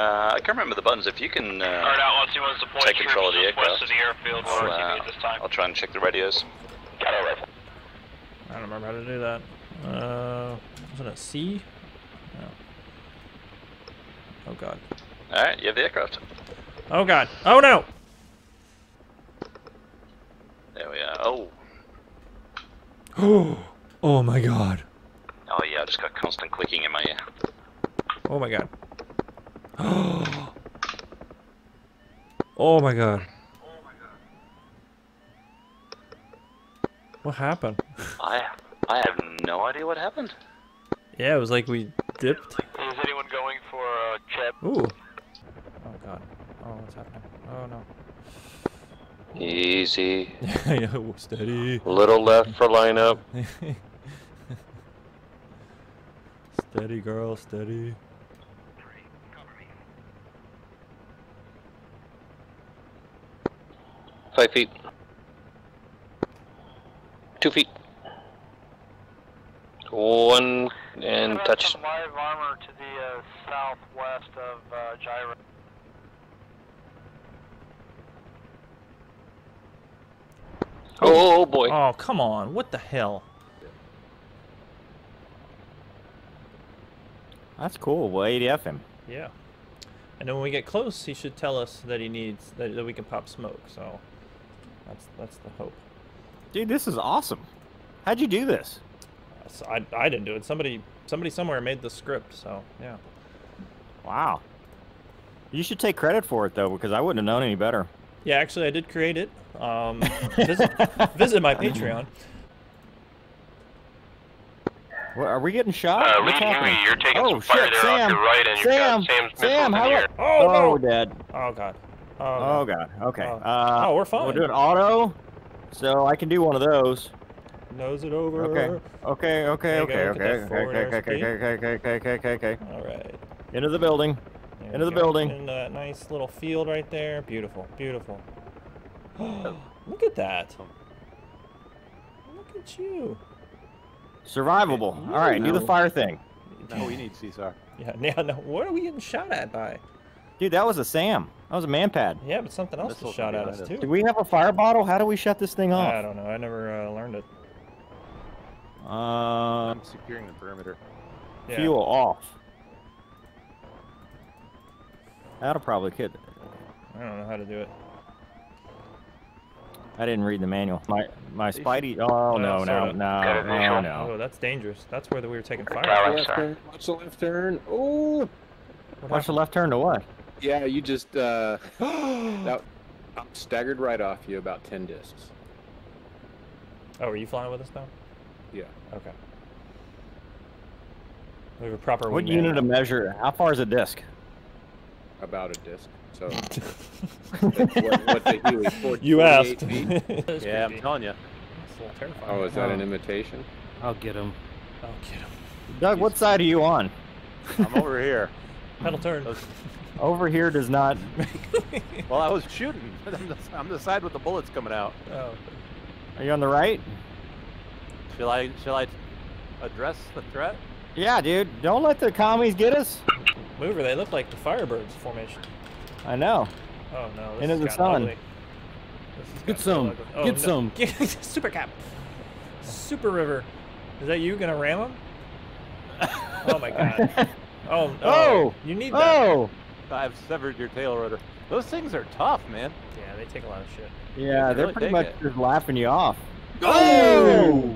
I can't remember the buttons. If you can take control of the aircraft, I'll try and check the radios. I don't remember how to do that. Was it a C? No. Oh god. Alright, you have the aircraft. Oh god. Oh no! There we are. Oh. Oh my god. Oh yeah, I just got constant clicking in my ear. Oh my god. Oh my god. What happened? I have no idea what happened. Yeah, it was like we dipped. Is anyone going for a chip? Ooh. Oh god. Oh, what's happening? Oh no. Easy. I know. Steady. Little left for lineup. Steady, girl. Steady. Five feet. 2 feet. One and touch. Some live armor to the southwest of gyro. Oh boy! Oh come on! What the hell? That's cool. We'll ADF him. Yeah. And then when we get close, he should tell us that he needs that we can pop smoke. So that's the hope. Dude, this is awesome. How'd you do this? I didn't do it. Somebody somewhere made the script, so yeah. Wow. You should take credit for it though, because I wouldn't have known any better. Yeah, actually I did create it. Visit my Patreon. What, are we getting shot? You're taking some fire shit, there Sam, off your right and Sam, you've got Sam's Sam, how in the air. Oh, no. Dad. Oh god. Oh god. Okay. Oh, we're fine. We'll do an auto. So I can do one of those. Nose it over. Okay. Okay. Okay. Okay. Okay. Okay. Okay. Okay. Okay. Okay. Okay. All right. Into the building. Into the building. Into that nice little field right there. Beautiful. Beautiful. Look at that. Look at you. Survivable. All right. Do the fire thing. No, we need CSAR. Yeah. Now, no. What are we getting shot at by? Dude, that was a Sam. That was a man pad. Yeah, but something else was shot at us, too. Do we have a fire bottle? How do we shut this thing off? I don't know. I never learned it. I'm securing the perimeter. Yeah. Fuel off. That'll probably hit. I don't know how to do it. I didn't read the manual. My Spidey. Oh no no no no no. Oh, that's dangerous. That's where we were taking fire. Watch the left turn. Oh. Watch the left turn to what? Yeah, you just staggered right off you about 10 discs. Oh, were you flying with us now? Yeah. Okay. We have a proper. What unit to measure? How far is a disc? About a disc. So. what they do is 14, you asked. Yeah, I'm telling you. Oh, is that an imitation? I'll get him. I'll get him. Doug, what side are you on? I'm over here. Pedal turn. Over here does not. Well, I was shooting. I'm the side with the bullets coming out. Oh. Are you on the right? Shall I address the threat? Yeah, dude. Don't let the commies get us. Mover, they look like the Firebirds formation. I know. Oh no. Into the sun. Get some. Oh, get some. Super cap. Super river. Is that you gonna ram him? Oh my god. Oh no. Oh, you need that. Oh. I've severed your tail rotor. Those things are tough, man. Yeah, they take a lot of shit. Yeah, they're really pretty much just laughing you off. Oh!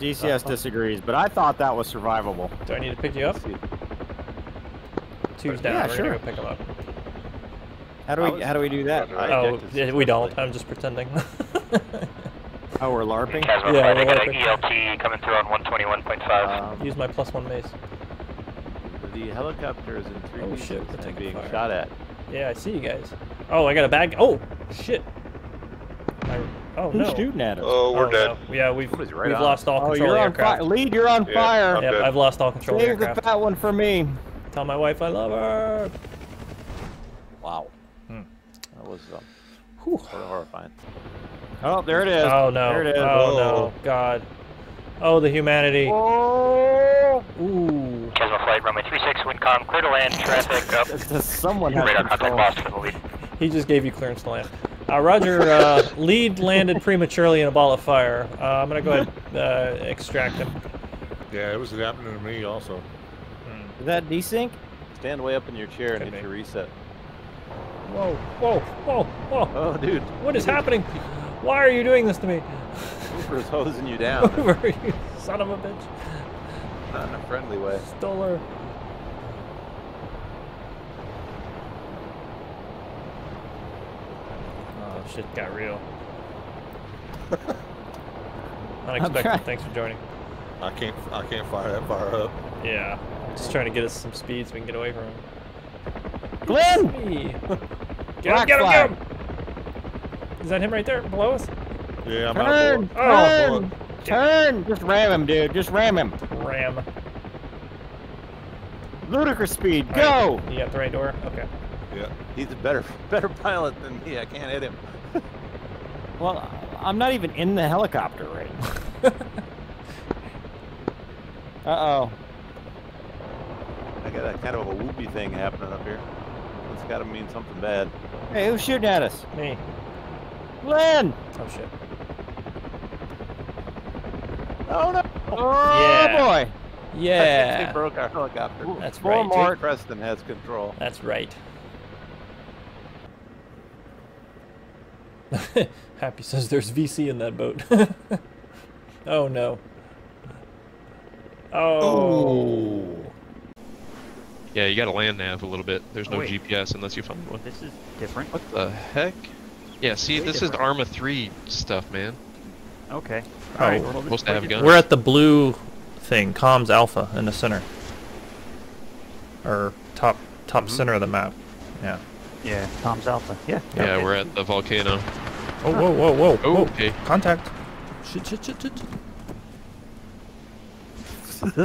DCS disagrees, but I thought that was survivable. Do I need to pick you up? Two's down. Yeah, sure. We're gonna go pick him up. How do we do that? Oh, yeah, we don't. I'm just pretending. Oh, we're LARPing. Yeah, we're LARPing. ELT coming through on 121.5. Use my +1 mace. The helicopter is in 3 pieces and being shot at. Yeah, I see you guys. Oh, I got a bag. Oh, shit. Oh, no. Who's shooting at us? Oh, we're dead. No. Yeah, we've lost all control of aircraft. Lead, you're on fire. Yep, I've lost all control of aircraft. Save the fat one for me. Tell my wife I love her. Wow. That was horrifying. Oh, there it is. Oh, no. There it is. Oh, no. God. Oh, the humanity. Oh. Ooh. Casmo Flight, runway 36, Wincom, clear to land, traffic up. Does someone have radar contact lost for the lead. He just gave you clearance to land. Roger, lead landed prematurely in a ball of fire. I'm going to go ahead and extract him. Yeah, it was happening to me also. Did that desync? Stand way up in your chair and hit your reset. Whoa, whoa, whoa, whoa. Oh, dude. What is happening? Why are you doing this to me? Hooper's hosing you down. Hooper, you son of a bitch. Not in a friendly way. Stole her. Shit got real. Unexpected. Thanks for joining. I can't fire that far up. Yeah, I'm just trying to get us some speed so we can get away from him. Glenn! Get him! Is that him right there below us? Yeah, I'm out. Turn! Just ram him, dude. Just ram him. Ram. Ludicrous speed. All go! Right. You got the right door. Okay. Yeah. He's a better pilot than me. I can't hit him. Well, I'm not even in the helicopter right now. Uh-oh. I got a kind of a whoopee thing happening up here. That's got to mean something bad. Hey, who's shooting at us? Me. Glenn! Oh, shit. Oh, no! Oh, yeah. Boy! Yeah! They broke our helicopter. Ooh, that's right. Jake Preston has control. That's right. Happy says there's VC in that boat. Oh no. Oh. Yeah, you gotta land nav a little bit. There's no GPS unless you find one. This is different. What the heck? Yeah, see, this is the Arma 3 stuff, man. Okay. Alright. Oh, supposed to have guns. We're at the blue thing, comms alpha in the center. Or top center of the map. Yeah. Yeah, Tom's Alpha. Yeah. Yeah, okay. We're at the volcano. Oh, whoa, whoa, whoa, whoa! Oh, okay. Contact. Shit.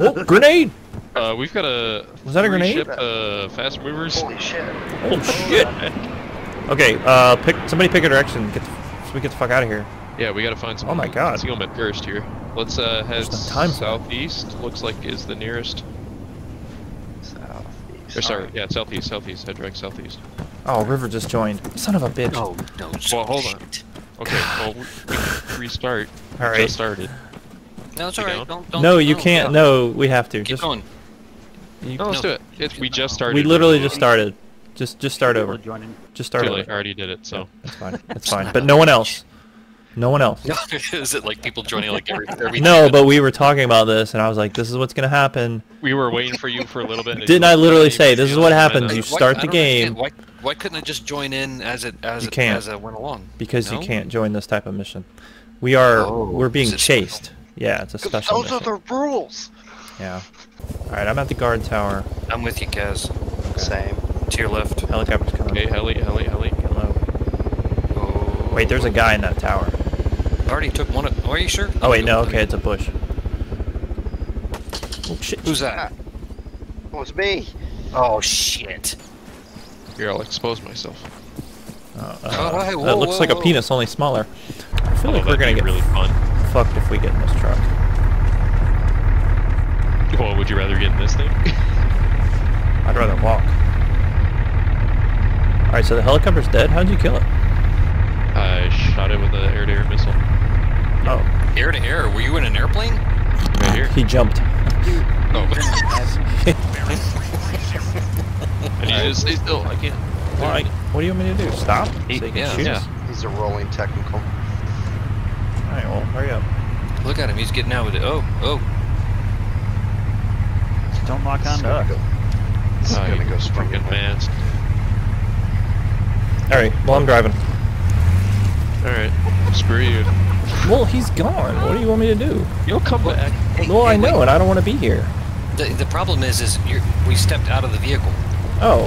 Oh, grenade! We've got a. Was that a grenade? Ship, fast movers. Holy shit! Oh shit! Okay, somebody pick a direction. So we get the fuck out of here. Yeah, we gotta find some. Oh my god. Concealment first here. Let's head southeast. Looks like is the nearest. Or sorry, yeah, southeast, southeast, head direct southeast. Oh, River just joined. Son of a bitch. Oh, no. Well, hold on. Okay, well, we can restart. All right. Just started. No, it's all right. Don't, no, you can't. No, we have to. Keep just going. No, let's do it. We just started. We literally just started. Just start over. Just start over. I already did it, so. Yeah, that's fine. That's fine. But no one else. No one else. Is it like people joining like every No, but we were talking about this, and I was like, this is what's going to happen. We were waiting for you for a little bit. Didn't I literally say, this is what happens. You start the game. Why couldn't I just join in as I went along? Because you can't join this type of mission. We're being chased. Yeah, it's a special mission. Those are the rules. Yeah. All right, I'm at the guard tower. I'm with you, Kaz. Okay. Same. To your left. Helicopter's coming. Okay, heli. Hello. Wait, there's a guy in that tower. I already took one of. Are you sure? Oh wait, no. Okay, it's a bush. Oh shit! Who's that? Oh, it's me. Oh shit! Here, I'll expose myself. That looks like a penis, only smaller. I feel like we're gonna get really fucked if we get in this truck. Well, would you rather get in this thing? I'd rather walk. All right, so the helicopter's dead. How'd you kill it? I shot it with an air-to-air missile. Oh. Air-to-air? Were you in an airplane? Right here. He jumped. Oh. And he just stay still. I can't. Well, what do you want me to do? Stop? So he can shoot us? He's a rolling technical. Alright, well, hurry up. Look at him. He's getting out with it. Oh. Don't lock on to us. He's gonna go springing fast. Alright, well, I'm driving. Alright, screw you. Well, he's gone. What do you want me to do? You'll come back. Well, I know, and I don't want to be here. The problem is we stepped out of the vehicle. Oh.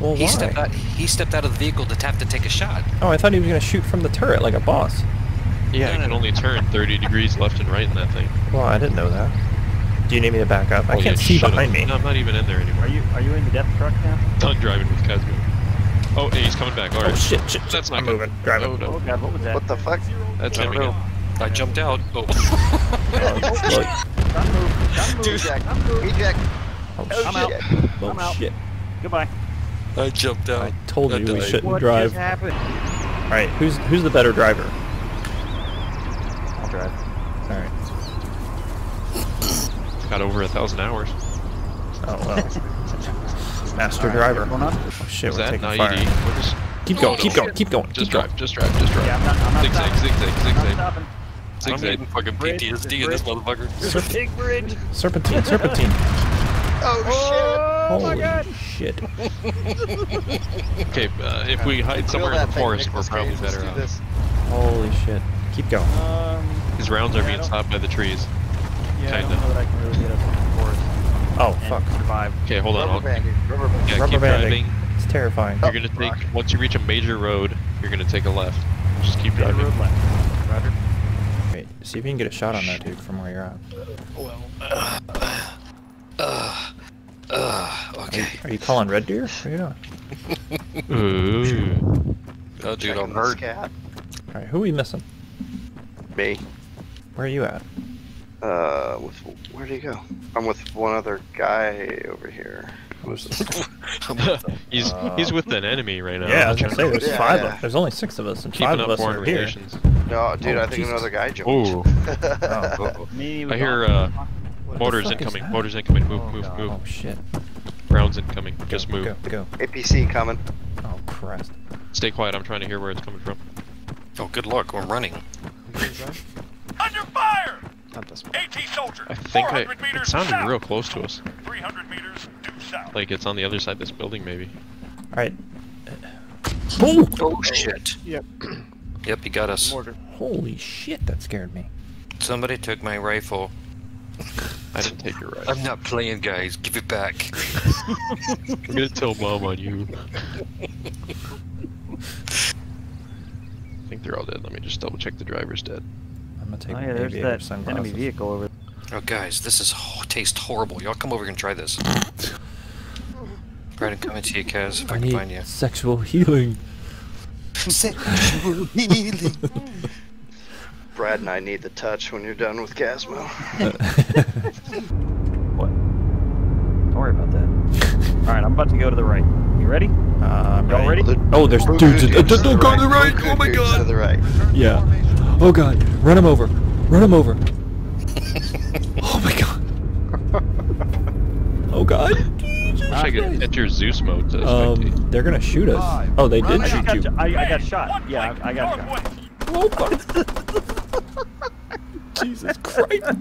Well, why? He stepped out of the vehicle to have to take a shot. Oh, I thought he was going to shoot from the turret like a boss. Yeah, no, can only turn 30 degrees left and right in that thing. Well, I didn't know that. Do you need me to back up? Oh, I can't see behind me. No, I'm not even in there anymore. Are you in the depth truck now? Done driving with Kazuma. Oh, hey, he's coming back. All right. Oh shit! That's not moving. Drive it. Oh, no. Oh god, what was that? What the fuck? That's him again. I jumped out. Oh. Don't move, Jack. Oh shit. I'm out. Goodbye. I jumped out. I told you we shouldn't drive. What just happened? Alright, who's the better driver? I'll drive. Alright. Got over 1,000 hours. Oh well. Master driver. Oh shit, we're taking fire. Keep going. Just drive. Yeah, I'm not zig, zig, zig, zig, zig. Zig-zag, fucking PTSD in this motherfucker. There's a big bridge. Serpentine. Oh shit! Holy shit! Okay, if we hide somewhere in the forest, we're probably better off. Holy shit! Keep going. His rounds are being stopped by the trees. Yeah, I don't know that I can really get up in the forest. Oh fuck! Survive. Okay, hold on. Rubber banding. It's terrifying. You're gonna take once you reach a major road, you're gonna take a left. Just keep driving. Roger. See if you can get a shot on that dude from where you're at. Well, okay. Are you calling Red Deer? What are you doing? Ooh. Oh, dude, I'm hurt. Alright, who are we missing? Me. Where are you at? Where'd he go? I'm with one other guy over here. Who's this? He's with an enemy right now. Yeah, I was gonna say, there's five of us. There's only 6 of us, and 5 of us are here. No, dude, I think another guy jumped. Ooh. I hear motors incoming. Move. Oh shit. Rounds incoming. Just move. Go. APC coming. Oh Christ. Stay quiet. I'm trying to hear where it's coming from. Oh, good luck. I'm running. Under fire! Not this one. AT soldier. I think it sounded real close to us. 300 meters due south. Like it's on the other side of this building, maybe. All right. Oh shit. Yep. Yep, he got us. Holy shit, that scared me. Somebody took my rifle. I didn't take your rifle. I'm not playing, guys. Give it back. I'm gonna tell mom on you. I think they're all dead. Let me just double check the driver's dead. I'm gonna take the aviator sunglasses. Enemy vehicle over there. Oh, guys, this is tastes horrible. Y'all come over here and try this. Brandon, coming to you, Kaz, if I can find you. Sexual healing. Brad and I need the touch when you're done with Casmo. What? Don't worry about that. Alright, I'm about to go to the right. You ready? Y'all ready? Oh, there's dudes. Don't go to the right! Oh my god! To the right. Yeah. Oh god. Run him over. Run him over. Oh my god. Oh god. I should get your Zeus mode to they're gonna shoot us. Oh, they did shoot you. I got shot. Yeah, I got shot. Oh, fuck. Jesus Christ.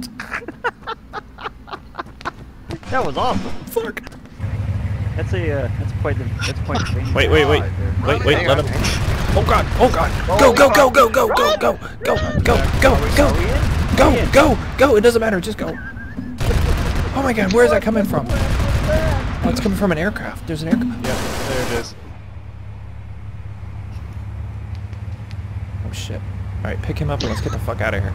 That was awesome. Fuck. That's quite the, Wait, let him. Oh god. Go. It doesn't matter, just go. Oh my god, where is that coming from? Oh, it's coming from an aircraft. There's an aircraft. Yeah, there it is. Oh shit. Alright, pick him up and let's get the fuck out of here.